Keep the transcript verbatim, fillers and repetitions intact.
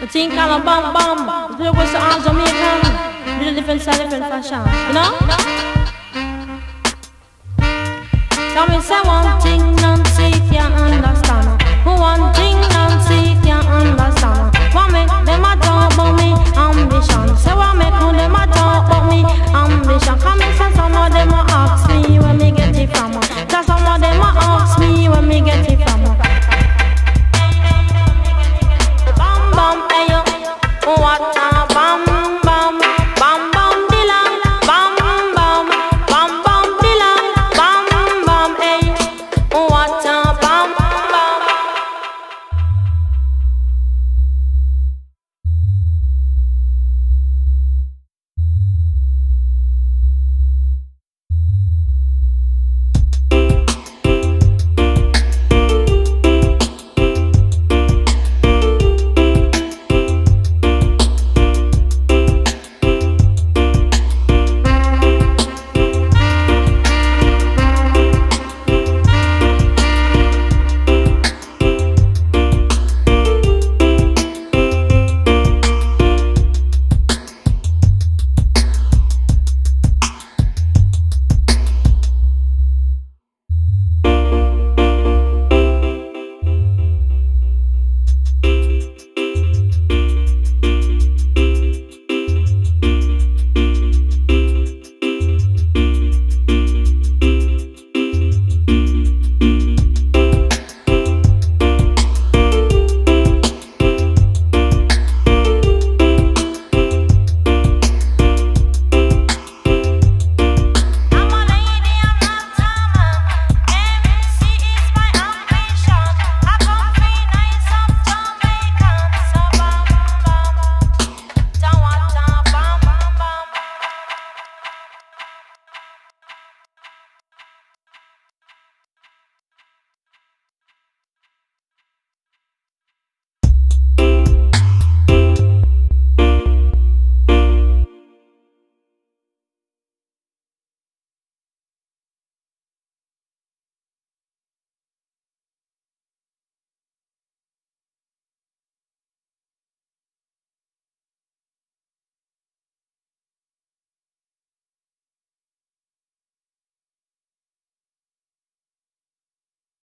The thing called a Bam Bam. The way she answer me, a different style, different fashion. You know?